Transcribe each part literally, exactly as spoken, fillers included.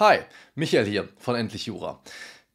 Hi, Michael hier von Endlich Jura.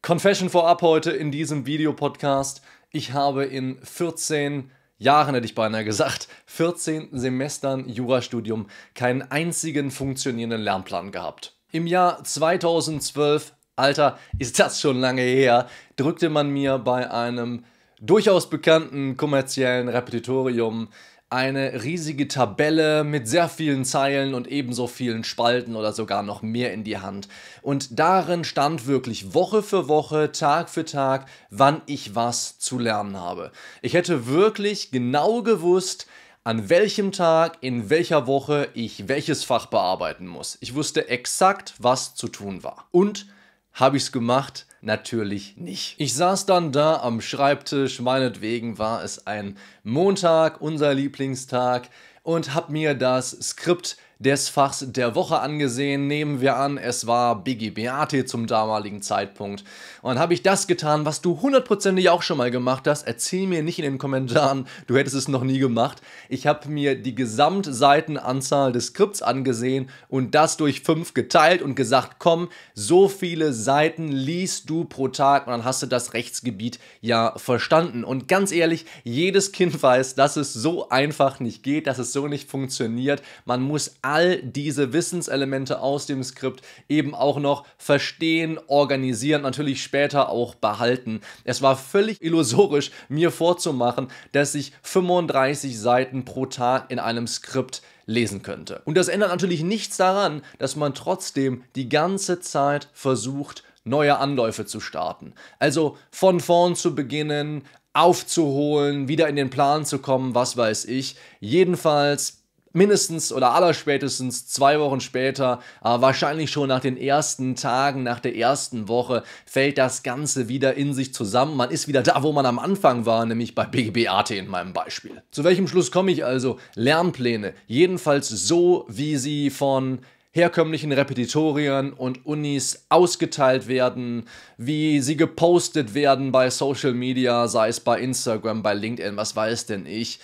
Confession vorab heute in diesem Videopodcast. Ich habe in vierzehn Jahren, hätte ich beinahe gesagt, vierzehn Semestern Jurastudium keinen einzigen funktionierenden Lernplan gehabt. Im Jahr zweitausendzwölf, Alter, ist das schon lange her, drückte man mir bei einem durchaus bekannten kommerziellen Repetitorium eine riesige Tabelle mit sehr vielen Zeilen und ebenso vielen Spalten oder sogar noch mehr in die Hand. Und darin stand wirklich Woche für Woche, Tag für Tag, wann ich was zu lernen habe. Ich hätte wirklich genau gewusst, an welchem Tag, in welcher Woche ich welches Fach bearbeiten muss. Ich wusste exakt, was zu tun war. Und habe ich es gemacht? Natürlich nicht. Ich saß dann da am Schreibtisch, meinetwegen war es ein Montag, unser Lieblingstag, und habe mir das Skript des Fachs der Woche angesehen. Nehmen wir an, es war B G B A T zum damaligen Zeitpunkt. Und dann habe ich das getan, was du hundertprozentig auch schon mal gemacht hast. Erzähl mir nicht in den Kommentaren, du hättest es noch nie gemacht. Ich habe mir die Gesamtseitenanzahl des Skripts angesehen und das durch fünf geteilt und gesagt, komm, so viele Seiten liest du pro Tag und dann hast du das Rechtsgebiet ja verstanden. Und ganz ehrlich, jedes Kind weiß, dass es so einfach nicht geht, dass es so nicht funktioniert. Man muss all diese Wissenselemente aus dem Skript eben auch noch verstehen, organisieren, natürlich später auch behalten. Es war völlig illusorisch, mir vorzumachen, dass ich fünfunddreißig Seiten pro Tag in einem Skript lesen könnte. Und das ändert natürlich nichts daran, dass man trotzdem die ganze Zeit versucht, neue Anläufe zu starten. Also von vorn zu beginnen, aufzuholen, wieder in den Plan zu kommen, was weiß ich. Jedenfalls mindestens oder allerspätestens zwei Wochen später, äh, wahrscheinlich schon nach den ersten Tagen, nach der ersten Woche, fällt das Ganze wieder in sich zusammen. Man ist wieder da, wo man am Anfang war, nämlich bei B G B A T in meinem Beispiel. Zu welchem Schluss komme ich also? Lernpläne, jedenfalls so, wie sie von herkömmlichen Repetitorien und Unis ausgeteilt werden, wie sie gepostet werden bei Social Media, sei es bei Instagram, bei LinkedIn, was weiß denn ich.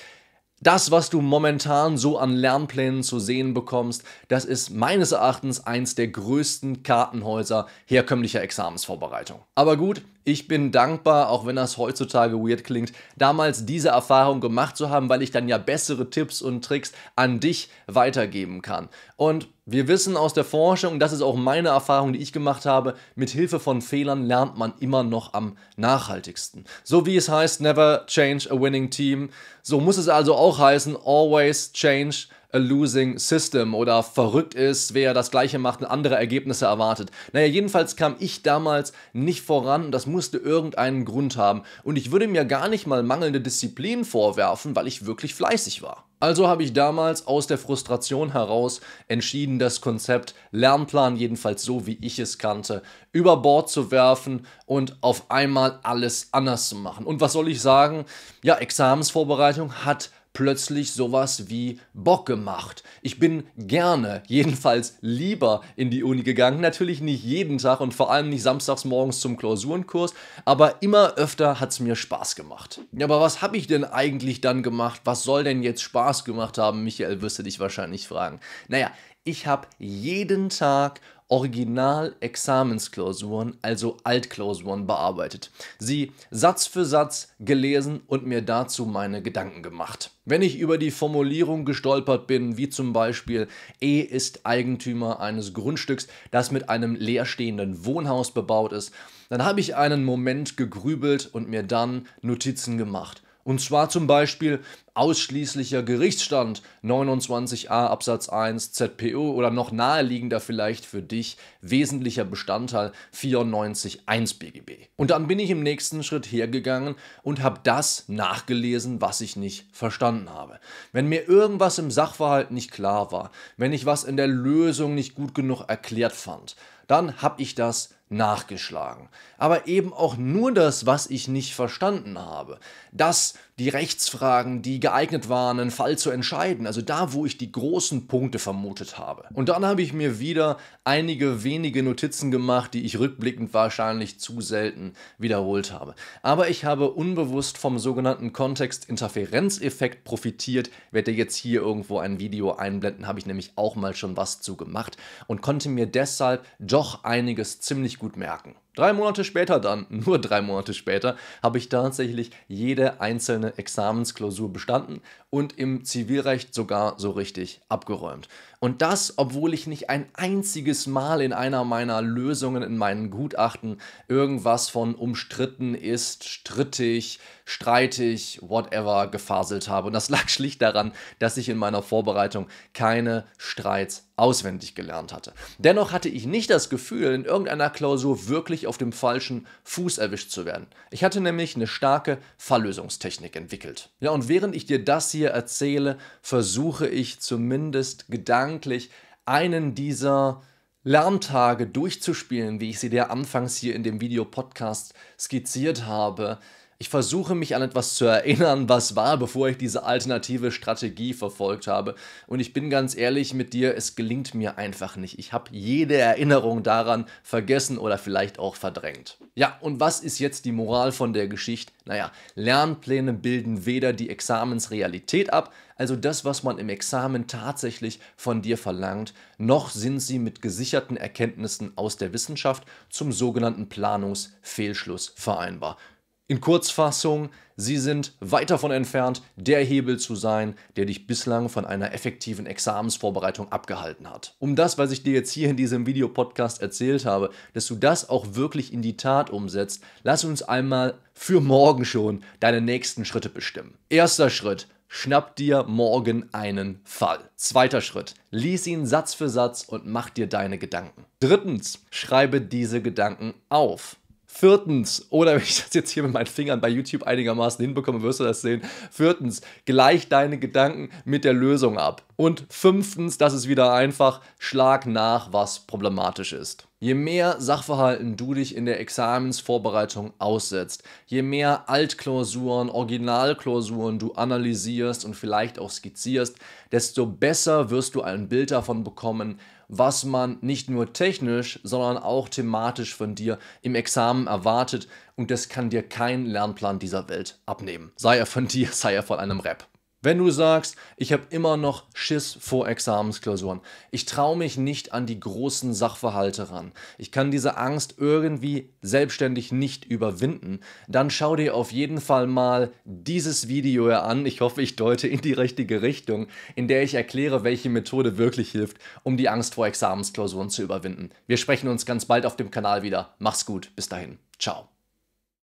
Das, was du momentan so an Lernplänen zu sehen bekommst, das ist meines Erachtens eins der größten Kartenhäuser herkömmlicher Examensvorbereitung. Aber gut, ich bin dankbar, auch wenn das heutzutage weird klingt, damals diese Erfahrung gemacht zu haben, weil ich dann ja bessere Tipps und Tricks an dich weitergeben kann. Und wir wissen aus der Forschung, das ist auch meine Erfahrung, die ich gemacht habe, mit Hilfe von Fehlern lernt man immer noch am nachhaltigsten. So wie es heißt, never change a winning team, so muss es also auch heißen, always change a losing system, oder verrückt ist, wer das Gleiche macht und andere Ergebnisse erwartet. Naja, jedenfalls kam ich damals nicht voran und das musste irgendeinen Grund haben. Und ich würde mir gar nicht mal mangelnde Disziplin vorwerfen, weil ich wirklich fleißig war. Also habe ich damals aus der Frustration heraus entschieden, das Konzept Lernplan, jedenfalls so wie ich es kannte, über Bord zu werfen und auf einmal alles anders zu machen. Und was soll ich sagen? Ja, Examensvorbereitung hat plötzlich sowas wie Bock gemacht. Ich bin gerne, jedenfalls lieber in die Uni gegangen. Natürlich nicht jeden Tag und vor allem nicht samstags morgens zum Klausurenkurs, aber immer öfter hat es mir Spaß gemacht. Ja, aber was habe ich denn eigentlich dann gemacht? Was soll denn jetzt Spaß gemacht haben? Michael, wirst du dich wahrscheinlich fragen. Naja, ich habe jeden Tag Original-Examensklausuren, also Altklausuren, bearbeitet. Sie Satz für Satz gelesen und mir dazu meine Gedanken gemacht. Wenn ich über die Formulierung gestolpert bin, wie zum Beispiel E ist Eigentümer eines Grundstücks, das mit einem leerstehenden Wohnhaus bebaut ist, dann habe ich einen Moment gegrübelt und mir dann Notizen gemacht. Und zwar zum Beispiel ausschließlicher Gerichtsstand neunundzwanzig a Absatz eins Z P O oder noch naheliegender vielleicht für dich wesentlicher Bestandteil vierundneunzig Absatz eins B G B. Und dann bin ich im nächsten Schritt hergegangen und habe das nachgelesen, was ich nicht verstanden habe. Wenn mir irgendwas im Sachverhalt nicht klar war, wenn ich was in der Lösung nicht gut genug erklärt fand, dann habe ich das nachgeschlagen. Aber eben auch nur das, was ich nicht verstanden habe. Das die Rechtsfragen, die geeignet waren, einen Fall zu entscheiden. Also da, wo ich die großen Punkte vermutet habe. Und dann habe ich mir wieder einige wenige Notizen gemacht, die ich rückblickend wahrscheinlich zu selten wiederholt habe. Aber ich habe unbewusst vom sogenannten Kontext-Interferenzeffekt profitiert. Ich werde jetzt hier irgendwo ein Video einblenden, habe ich nämlich auch mal schon was zu gemacht und konnte mir deshalb doch einiges ziemlich gut merken. Drei Monate später dann, nur drei Monate später, habe ich tatsächlich jede einzelne Examensklausur bestanden und im Zivilrecht sogar so richtig abgeräumt. Und das, obwohl ich nicht ein einziges Mal in einer meiner Lösungen, in meinen Gutachten irgendwas von umstritten ist, strittig, streitig, whatever gefaselt habe. Und das lag schlicht daran, dass ich in meiner Vorbereitung keine Streits auswendig gelernt hatte. Dennoch hatte ich nicht das Gefühl, in irgendeiner Klausur wirklich auf dem falschen Fuß erwischt zu werden. Ich hatte nämlich eine starke Falllösungstechnik entwickelt. Ja, und während ich dir das hier erzähle, versuche ich zumindest gedanklich einen dieser Lerntage durchzuspielen, wie ich sie dir anfangs hier in dem Videopodcast skizziert habe. Ich versuche mich an etwas zu erinnern, was war, bevor ich diese alternative Strategie verfolgt habe. Und ich bin ganz ehrlich mit dir, es gelingt mir einfach nicht. Ich habe jede Erinnerung daran vergessen oder vielleicht auch verdrängt. Ja, und was ist jetzt die Moral von der Geschichte? Naja, Lernpläne bilden weder die Examensrealität ab, also das, was man im Examen tatsächlich von dir verlangt, noch sind sie mit gesicherten Erkenntnissen aus der Wissenschaft zum sogenannten Planungsfehlschluss vereinbar. In Kurzfassung, sie sind weit davon entfernt, der Hebel zu sein, der dich bislang von einer effektiven Examensvorbereitung abgehalten hat. Um das, was ich dir jetzt hier in diesem Videopodcast erzählt habe, dass du das auch wirklich in die Tat umsetzt, lass uns einmal für morgen schon deine nächsten Schritte bestimmen. Erster Schritt. Schnapp dir morgen einen Fall. Zweiter Schritt. Lies ihn Satz für Satz und mach dir deine Gedanken. Drittens. Schreibe diese Gedanken auf. Viertens, oder wenn ich das jetzt hier mit meinen Fingern bei YouTube einigermaßen hinbekomme, wirst du das sehen. Viertens, gleich deine Gedanken mit der Lösung ab. Und fünftens, das ist wieder einfach, schlag nach, was problematisch ist. Je mehr Sachverhalten du dich in der Examensvorbereitung aussetzt, je mehr Altklausuren, Originalklausuren du analysierst und vielleicht auch skizzierst, desto besser wirst du ein Bild davon bekommen, was man nicht nur technisch, sondern auch thematisch von dir im Examen erwartet. Und das kann dir kein Lernplan dieser Welt abnehmen. Sei er von dir, sei er von einem Rep. Wenn du sagst, ich habe immer noch Schiss vor Examensklausuren, ich traue mich nicht an die großen Sachverhalte ran, ich kann diese Angst irgendwie selbstständig nicht überwinden, dann schau dir auf jeden Fall mal dieses Video hier an, ich hoffe, ich deute in die richtige Richtung, in der ich erkläre, welche Methode wirklich hilft, um die Angst vor Examensklausuren zu überwinden. Wir sprechen uns ganz bald auf dem Kanal wieder. Mach's gut, bis dahin. Ciao.